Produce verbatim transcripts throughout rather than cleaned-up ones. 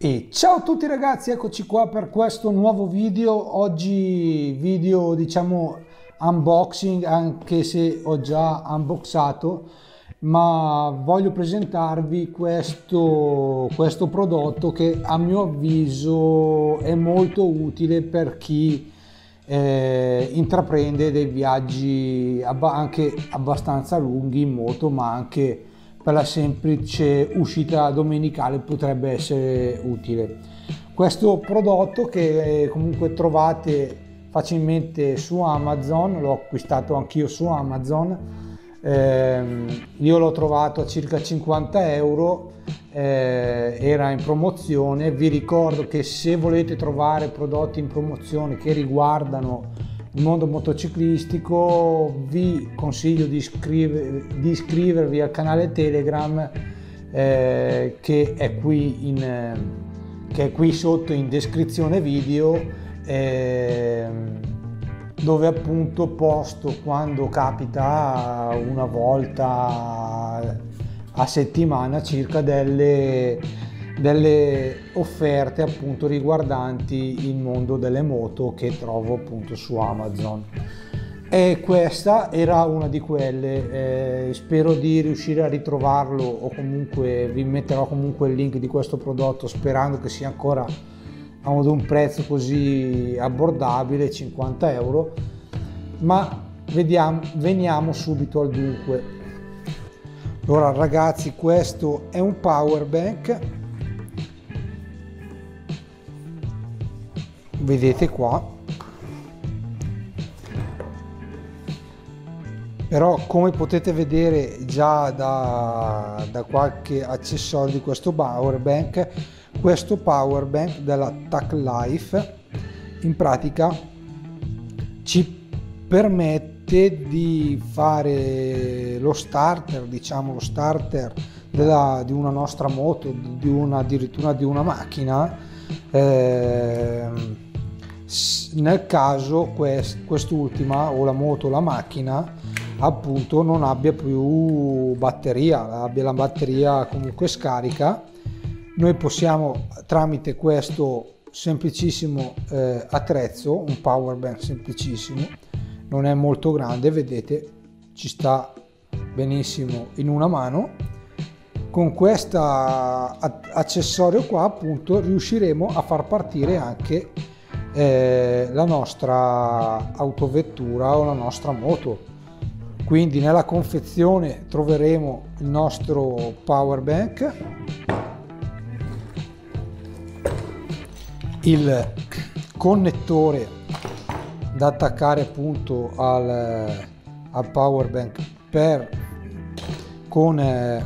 E ciao a tutti ragazzi, eccoci qua per questo nuovo video. Oggi video diciamo unboxing, anche se ho già unboxato, ma voglio presentarvi questo, questo prodotto che a mio avviso è molto utile per chi eh, intraprende dei viaggi anche abbastanza lunghi in moto, ma anche per la semplice uscita domenicale potrebbe essere utile questo prodotto, che comunque trovate facilmente su Amazon. L'ho acquistato anch'io su Amazon, eh, io l'ho trovato a circa cinquanta euro, eh, era in promozione. Vi ricordo che se volete trovare prodotti in promozione che riguardano il mondo motociclistico, vi consiglio di, iscriver di iscrivervi al canale Telegram, eh, che, è qui in, eh, che è qui sotto in descrizione video, eh, dove appunto posto, quando capita, una volta a settimana circa, delle, delle offerte appunto riguardanti il mondo delle moto che trovo appunto su Amazon, e questa era una di quelle. Eh, spero di riuscire a ritrovarlo, o comunque vi metterò comunque il link di questo prodotto, sperando che sia ancora ad un prezzo così abbordabile, cinquanta euro. Ma vediamo, veniamo subito al dunque. Allora ragazzi, questo è un power bank, vedete qua, però come potete vedere già da, da qualche accessorio di questo power bank, questo power bank della Tacklife in pratica ci permette di fare lo starter, diciamo lo starter della, di una nostra moto, di una, addirittura di una macchina, eh, nel caso quest'ultima, o la moto o la macchina appunto, non abbia più batteria, abbia la batteria comunque scarica. Noi possiamo, tramite questo semplicissimo eh, attrezzo, un power bank semplicissimo, non è molto grande, vedete, ci sta benissimo in una mano. Con questo accessorio qua appunto riusciremo a far partire anche Eh, la nostra autovettura o la nostra moto. Quindi nella confezione troveremo il nostro power bank, il connettore da attaccare appunto al, al power bank per con, eh,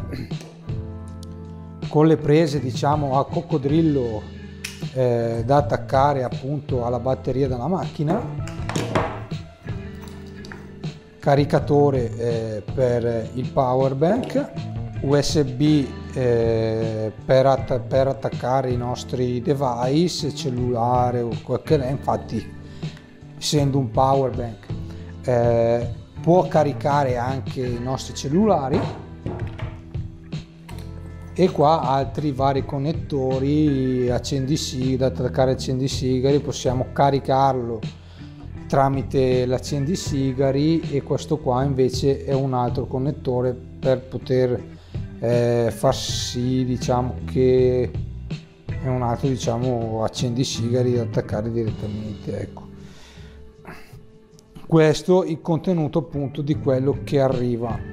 con le prese diciamo a coccodrillo, Eh, da attaccare appunto alla batteria della macchina, caricatore eh, per il power bank, U S B eh, per, att per attaccare i nostri device, cellulare o quel che è. Infatti, essendo un power bank, eh, può caricare anche i nostri cellulari, e qua altri vari connettori, accendisigari, da attaccare accendisigari, possiamo caricarlo tramite l'accendisigari, e questo qua invece è un altro connettore per poter eh, far sì diciamo che è un altro diciamo accendisigari da attaccare direttamente, ecco. Questo è il contenuto appunto di quello che arriva.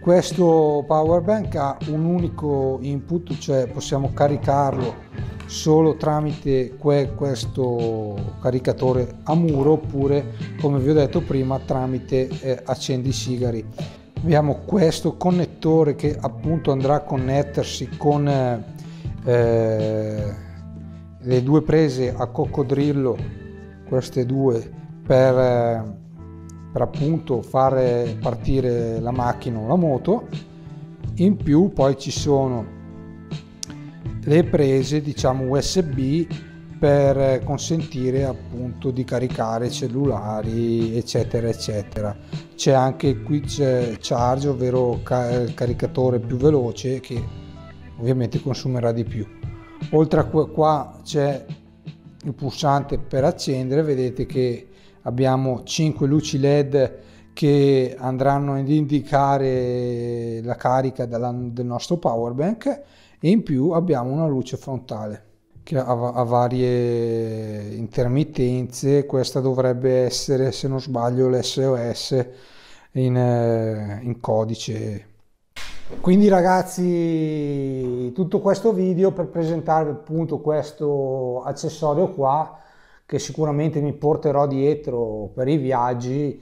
Questo power bank ha un unico input, cioè possiamo caricarlo solo tramite que questo caricatore a muro, oppure come vi ho detto prima tramite eh, accendisigari. Abbiamo questo connettore che appunto andrà a connettersi con eh, le due prese a coccodrillo, queste due, per eh, per appunto fare partire la macchina o la moto. In più poi ci sono le prese diciamo U S B per consentire appunto di caricare cellulari eccetera eccetera. C'è anche qui c'è charge, ovvero il caricatore più veloce, che ovviamente consumerà di più. Oltre a qua c'è il pulsante per accendere, vedete che abbiamo cinque luci led che andranno ad indicare la carica della, del nostro power bank, e in più abbiamo una luce frontale che ha, ha varie intermittenze. Questa dovrebbe essere, se non sbaglio, l'esse o esse in, in codice. Quindi ragazzi, tutto questo video per presentarvi appunto questo accessorio qua, che sicuramente mi porterò dietro per i viaggi,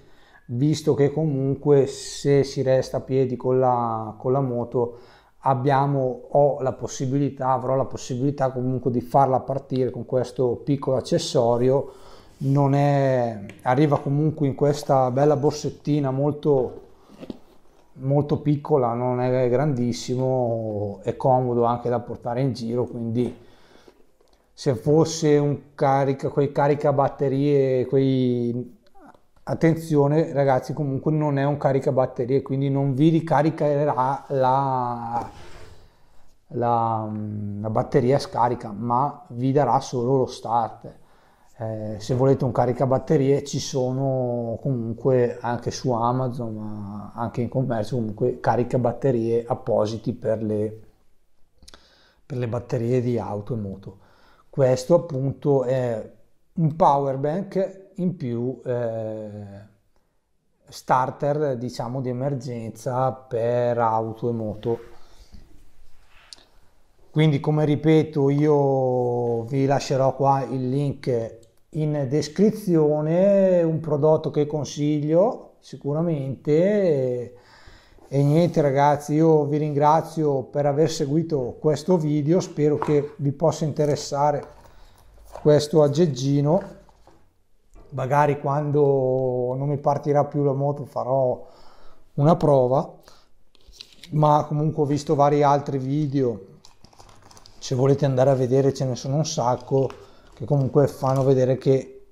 visto che comunque se si resta a piedi con la, con la moto abbiamo, ho la possibilità, avrò la possibilità comunque di farla partire con questo piccolo accessorio. Non è, arriva comunque in questa bella borsettina molto molto piccola, non è grandissimo, è comodo anche da portare in giro, quindi se fosse un carica, quei caricabatterie, quei... attenzione ragazzi, comunque non è un caricabatterie, quindi non vi ricaricherà la, la, la batteria scarica, ma vi darà solo lo start. Eh, se volete un caricabatterie ci sono comunque anche su Amazon, ma anche in commercio, comunque caricabatterie appositi per le, per le batterie di auto e moto. Questo appunto è un power bank in più, eh, starter diciamo di emergenza per auto e moto. Quindi, come ripeto, io vi lascerò qua il link in descrizione, un prodotto che consiglio sicuramente. E, e niente ragazzi, io vi ringrazio per aver seguito questo video, spero che vi possa interessare questo aggeggino. Magari quando non mi partirà più la moto farò una prova, ma comunque ho visto vari altri video, se volete andare a vedere ce ne sono un sacco, che comunque fanno vedere che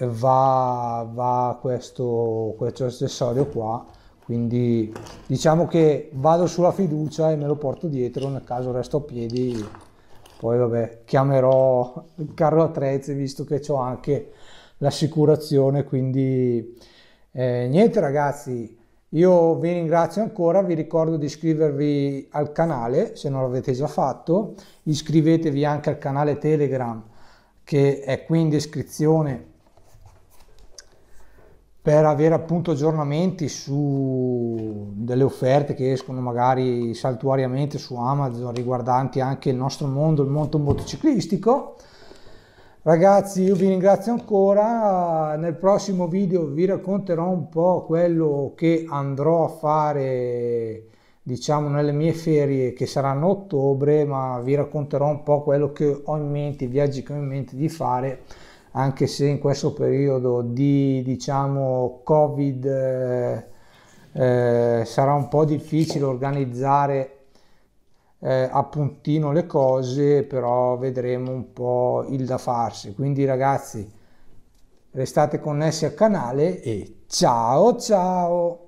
va, va questo, questo accessorio qua. Quindi diciamo che vado sulla fiducia e me lo porto dietro, nel caso resto a piedi. Poi vabbè, chiamerò il carro attrezzi, visto che ho anche l'assicurazione. Quindi eh, niente ragazzi, io vi ringrazio ancora, vi ricordo di iscrivervi al canale se non l'avete già fatto, iscrivetevi anche al canale Telegram che è qui in descrizione per avere appunto aggiornamenti su delle offerte che escono magari saltuariamente su Amazon riguardanti anche il nostro mondo, il mondo motociclistico. Ragazzi, io vi ringrazio ancora, nel prossimo video vi racconterò un po' quello che andrò a fare diciamo nelle mie ferie, che saranno a ottobre, ma vi racconterò un po' quello che ho in mente, i viaggi che ho in mente di fare, anche se in questo periodo di diciamo Covid eh, eh, sarà un po' difficile organizzare eh, a puntino le cose, però vedremo un po' il da farsi. Quindi ragazzi, restate connessi al canale e ciao ciao!